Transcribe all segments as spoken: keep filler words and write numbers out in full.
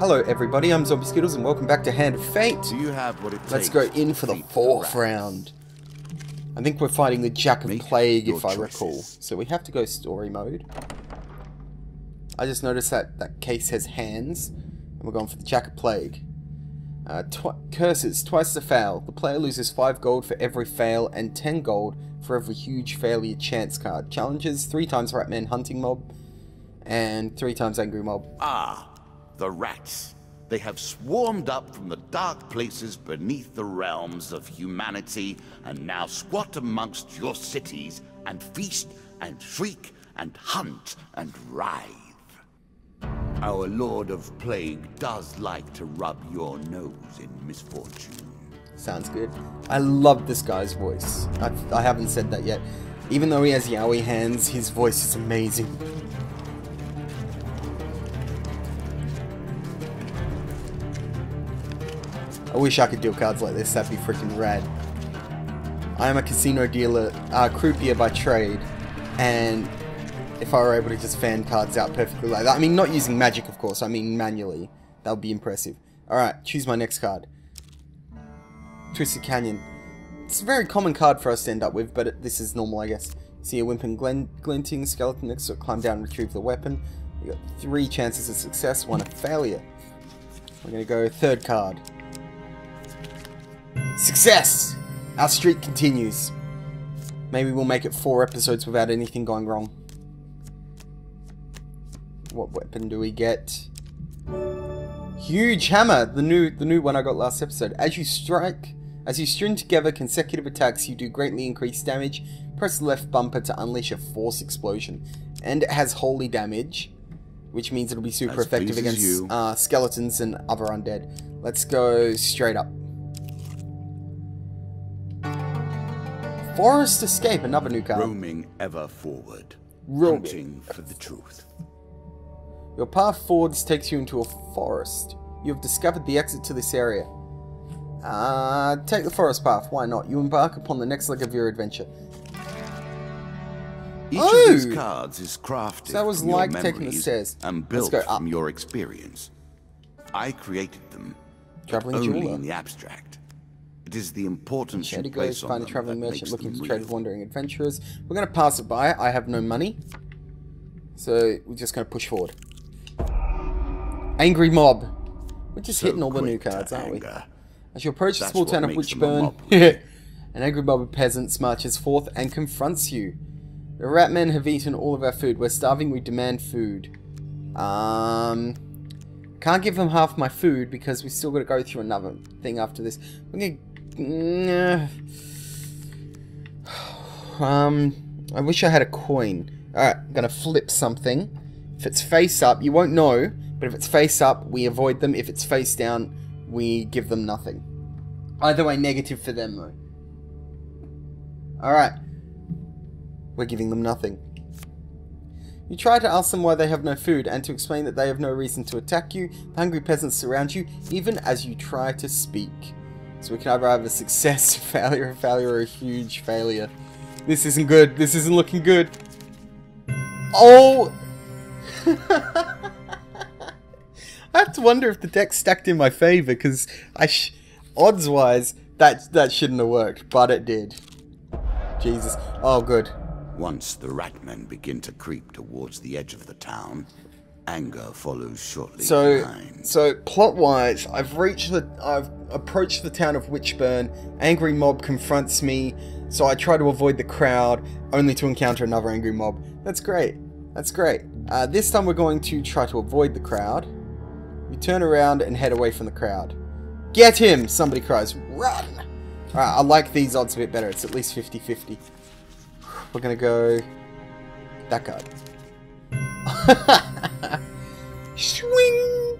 Hello everybody, I'm Zombie Skittles and welcome back to Hand of Fate. Do you have what it takes? Let's go in for the fourth round. I think we're fighting the Jack of Plague if I recall. So we have to go story mode. I just noticed that that case has hands and we're going for the Jack of Plague. Uh, tw curses, twice the fail. The player loses five gold for every fail and ten gold for every huge failure chance card. Challenges, three times Ratman hunting mob and three times angry mob. Ah. The rats. They have swarmed up from the dark places beneath the realms of humanity and now squat amongst your cities and feast and shriek and hunt and writhe. Our Lord of Plague does like to rub your nose in misfortune. Sounds good. I love this guy's voice. I, I haven't said that yet. Even though he has yaoi hands, his voice is amazing. I wish I could deal cards like this, that'd be freaking rad. I am a casino dealer, uh, croupier by trade, and if I were able to just fan cards out perfectly like that, I mean not using magic of course, I mean manually, that would be impressive. Alright, choose my next card. Twisted Canyon. It's a very common card for us to end up with, but it, this is normal I guess. See a Wimpin glen Glinting Skeleton next to it, climb down and retrieve the weapon. You got three chances of success, one of failure. We're gonna go third card. Success! Our streak continues. Maybe we'll make it four episodes without anything going wrong. What weapon do we get? Huge hammer! The new the new one I got last episode. As you strike, as you string together consecutive attacks, you do greatly increased damage. Press left bumper to unleash a force explosion. And it has holy damage, which means it'll be super effective against uh, skeletons and other undead. Let's go straight up. Forest Escape, another new card. Roaming ever forward, hunting for the truth. Your path forwards takes you into a forest. You have discovered the exit to this area. Uh, take the forest path, why not? You embark upon the next leg of your adventure. Each oh! of these cards is crafted so that was like taking the stairs. And built Let's go up. From your experience. I created them, Traveling only jeweler. In the abstract. It is the importance you place on them that makes them real. Find a traveling merchant looking to trade with wandering adventurers. We're going to pass it by. I have no money. So we're just going to push forward. Angry Mob. We're just so hitting all the new cards, aren't we? As you approach the small town of Witchburn, an angry mob of peasants marches forth and confronts you. The Ratmen have eaten all of our food. We're starving. We demand food. Um... Can't give them half my food because we still got to go through another thing after this. We're going to... Um, I wish I had a coin. Alright, I'm going to flip something. If it's face up, you won't know, but if it's face up, we avoid them. If it's face down, we give them nothing. Either way, negative for them, though. Alright. We're giving them nothing. You try to ask them why they have no food, and to explain that they have no reason to attack you. The hungry peasants surround you, even as you try to speak. So we can either have a success, a failure, a failure, or a huge failure. This isn't good. This isn't looking good. Oh! I have to wonder if the deck stacked in my favour, because I sh odds-wise, that, that shouldn't have worked, but it did. Jesus. Oh, good. Once the Ratmen begin to creep towards the edge of the town, anger follows shortly so, behind. So, plot-wise, I've reached the, I've approached the town of Witchburn. Angry mob confronts me, so I try to avoid the crowd, only to encounter another angry mob. That's great. That's great. Uh, this time we're going to try to avoid the crowd. We turn around and head away from the crowd. Get him! Somebody cries, run! Alright, I like these odds a bit better. It's at least fifty fifty. We're gonna go... that card. Swing!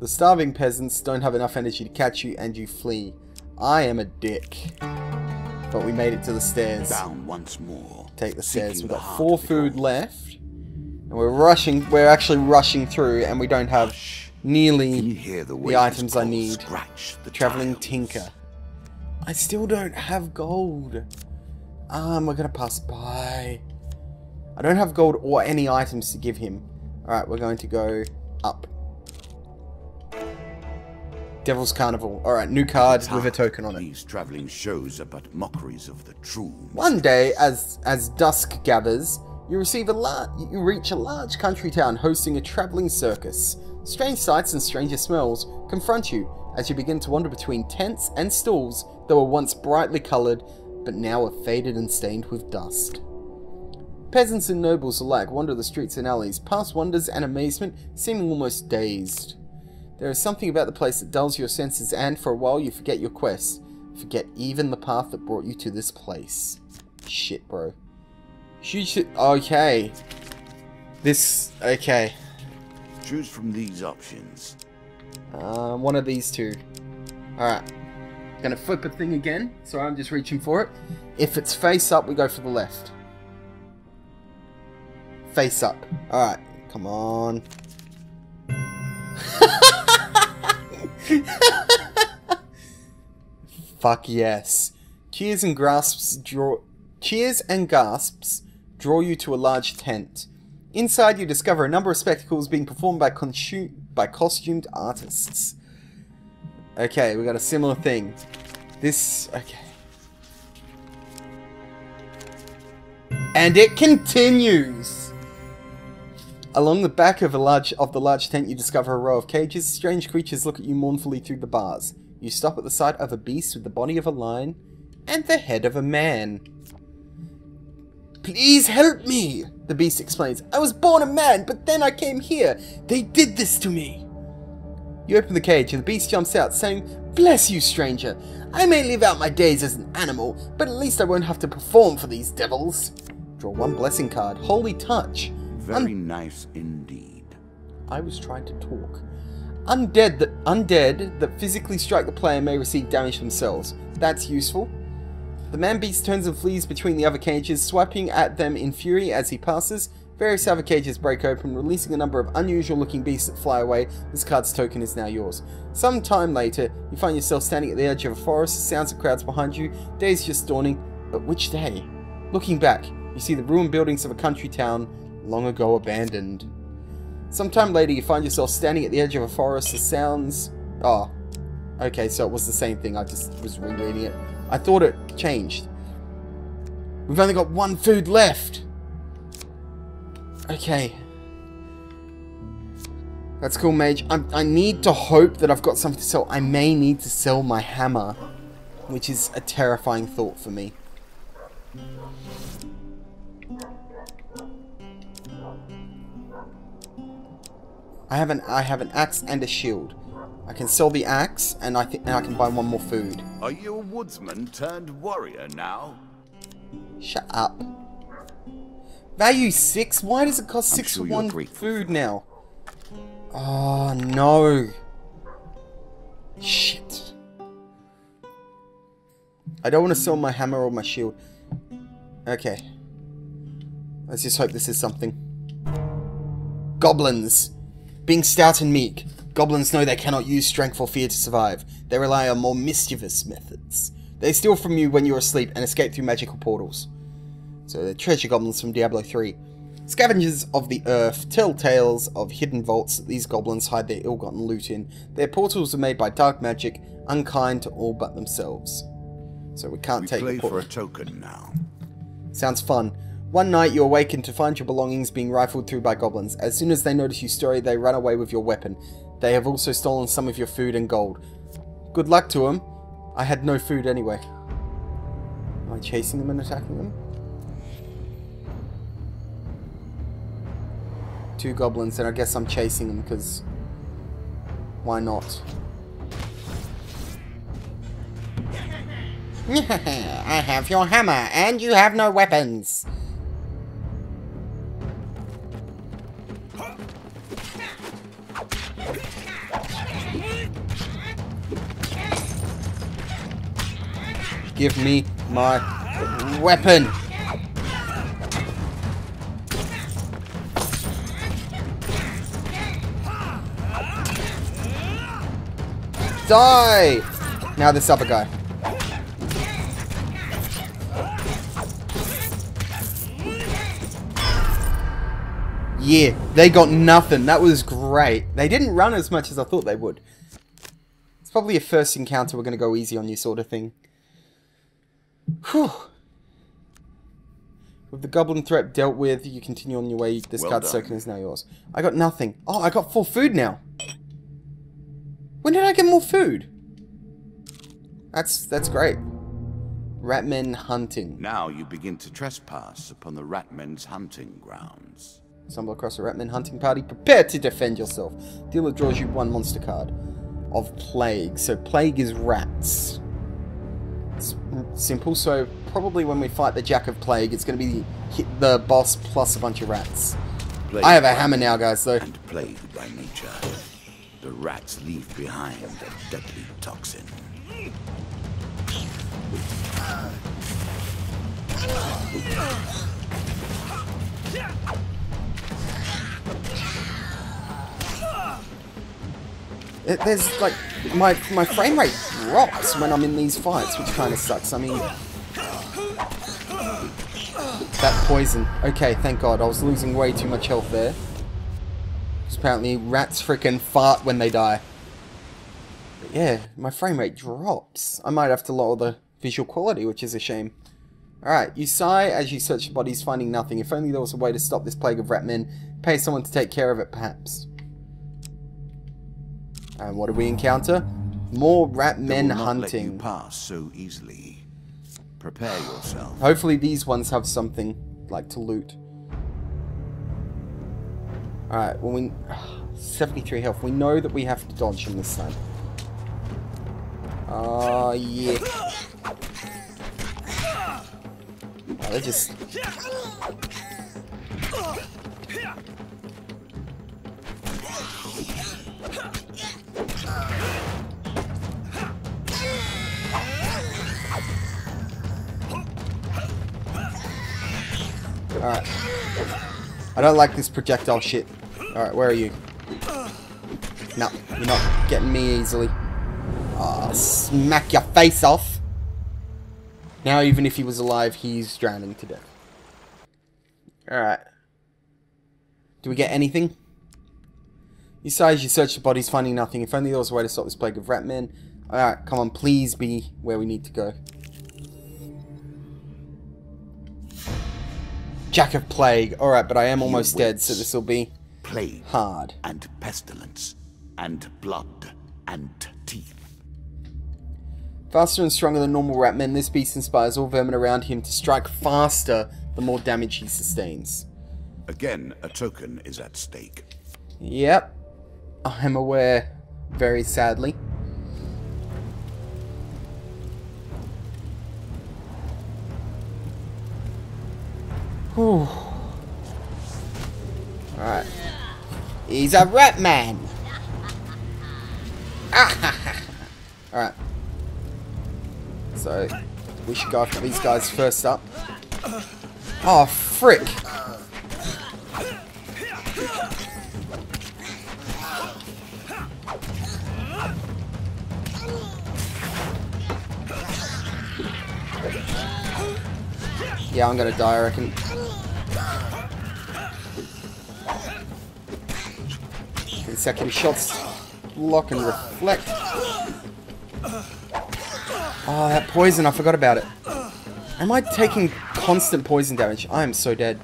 The starving peasants don't have enough energy to catch you and you flee. I am a dick. But we made it to the stairs. Down once more. Take the stairs. We've got four food left. And we're rushing, we're actually rushing through and we don't have nearly the items I need. The traveling tinker. I still don't have gold. Um, we're gonna pass by. I don't have gold or any items to give him. Alright, we're going to go up. Devil's Carnival. Alright, new card with a token on it. These traveling shows are but mockeries of the true. One day, as as dusk gathers, you receive a large you reach a large country town hosting a traveling circus. Strange sights and stranger smells confront you as you begin to wander between tents and stalls that were once brightly coloured, but now are faded and stained with dust. Peasants and nobles alike wander the streets and alleys, past wonders and amazement, seeming almost dazed. There is something about the place that dulls your senses, and for a while you forget your quest. Forget even the path that brought you to this place. Shit, bro. Huge. Okay. This. Okay. Choose from these options. Uh, one of these two. Alright. Gonna flip a thing again. Sorry, I'm just reaching for it. If it's face up, we go for the left. Face up. Alright. Come on. Fuck yes. Cheers and gasps draw cheers and gasps draw you to a large tent. Inside you discover a number of spectacles being performed by consu by costumed artists. Okay, we got a similar thing. This okay. And it continues. Along the back of, a large, of the large tent, you discover a row of cages. Strange creatures look at you mournfully through the bars. You stop at the sight of a beast with the body of a lion and the head of a man. "Please help me," the beast explains. "I was born a man, but then I came here. They did this to me." You open the cage and the beast jumps out, saying, "Bless you, stranger. I may live out my days as an animal, but at least I won't have to perform for these devils." Draw one blessing card. Holy Touch. Very Un nice indeed. I was trying to talk. Undead that undead that physically strike the player may receive damage themselves. That's useful. The man beast turns and flees between the other cages, swiping at them in fury as he passes. Various other cages break open, releasing a number of unusual looking beasts that fly away. This card's token is now yours. Some time later, you find yourself standing at the edge of a forest, sounds of crowds behind you, day's just dawning, but which day? Looking back, you see the ruined buildings of a country town long ago abandoned. Sometime later you find yourself standing at the edge of a forest. The sounds... Oh. Okay, so it was the same thing. I just was rereading it. I thought it changed. We've only got one food left. Okay. That's cool, Mage. I'm, I need to hope that I've got something to sell. I may need to sell my hammer, which is a terrifying thought for me. I have an I have an axe and a shield. I can sell the axe, and I think I can buy one more food. Are you a woodsman turned warrior now? Shut up. Value six. Why does it cost I'm six for sure one food now? Oh no! Shit! I don't want to sell my hammer or my shield. Okay. Let's just hope this is something. Goblins. Being stout and meek, goblins know they cannot use strength or fear to survive. They rely on more mischievous methods. They steal from you when you're asleep and escape through magical portals. So they're treasure goblins from Diablo three. Scavengers of the earth tell tales of hidden vaults that these goblins hide their ill-gotten loot in. Their portals are made by dark magic, unkind to all but themselves. So we can't we take play the for a token now. Sounds fun. One night, you awaken to find your belongings being rifled through by goblins. As soon as they notice you stir, they run away with your weapon. They have also stolen some of your food and gold. Good luck to them. I had no food anyway. Am I chasing them and attacking them? Two goblins, and I guess I'm chasing them because... why not? I have your hammer, and you have no weapons. Give me my weapon! Die! Now this other guy. Yeah, they got nothing. That was great. They didn't run as much as I thought they would. It's probably a first encounter. We're going to go easy on you sort of thing. Whew. With the goblin threat dealt with, you continue on your way. This well card token is now yours. I got nothing. Oh, I got full food now. When did I get more food? That's that's great. Ratman hunting. Now you begin to trespass upon the Ratman's hunting grounds. Stumble across a Ratman hunting party. Prepare to defend yourself. Dealer draws you one monster card of plague. So plague is rats. It's simple. So probably when we fight the Jack of Plague, it's going to be hit the boss plus a bunch of rats. Plague I have a hammer now, guys. Though. And plagued by nature. The rats leave behind a deadly toxin. It, there's like my my frame rate drops when I'm in these fights, which kind of sucks. I mean, that poison. Okay, thank God. I was losing way too much health there. Apparently rats frickin' fart when they die. But yeah, my frame rate drops. I might have to lower the visual quality, which is a shame. Alright, you sigh as you search the bodies, finding nothing. If only there was a way to stop this plague of ratmen. Pay someone to take care of it, perhaps. And what do we encounter? More ratmen hunting. They will not let you pass so easily. Prepare yourself. Hopefully these ones have something like to loot. Alright, well we... seventy-three health. We know that we have to dodge him this time. Oh, yeah. Oh, they're just... Alright. I don't like this projectile shit. Alright, where are you? No, you're not getting me easily. Oh, smack your face off. Now, even if he was alive, he's drowning to death. Alright. Do we get anything? You sigh as you search the bodies, finding nothing. If only there was a way to stop this plague of ratmen. Alright, come on, please be where we need to go. Jack of Plague. Alright, but I am almost dead, so this will be... Plague hard and pestilence and blood and teeth. Faster and stronger than normal ratmen, this beast inspires all vermin around him to strike faster the more damage he sustains. Again, a token is at stake. Yep, I'm aware, very sadly. Whew. Alright. He's a rat man! Alright. So, we should go after these guys first up. Oh, frick! Yeah, I'm gonna die, I reckon. Second shots, lock and reflect. Oh, that poison, I forgot about it. Am I taking constant poison damage? I am so dead.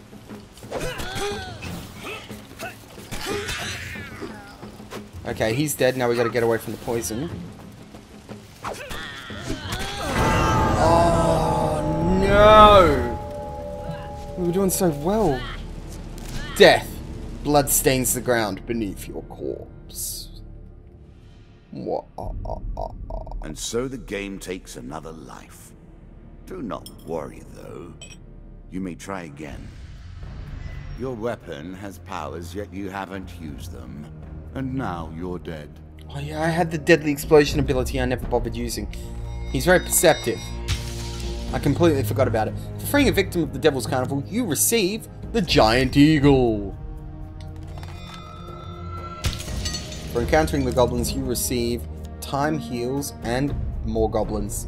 Okay, he's dead, now we gotta get away from the poison. Oh, no! We were doing so well. Death. Blood stains the ground beneath your corpse. And so the game takes another life. Do not worry, though. You may try again. Your weapon has powers, yet you haven't used them. And now you're dead. Oh yeah, I had the deadly explosion ability I never bothered using. He's very perceptive. I completely forgot about it. For freeing a victim of the Devil's Carnival, you receive the Giant Eagle. For encountering the goblins, you receive time heals and more goblins.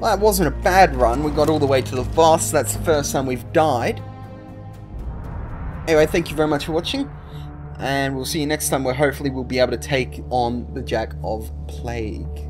Well, that wasn't a bad run. We got all the way to the boss. That's the first time we've died. Anyway, thank you very much for watching, and we'll see you next time where hopefully we'll be able to take on the Jack of Plague.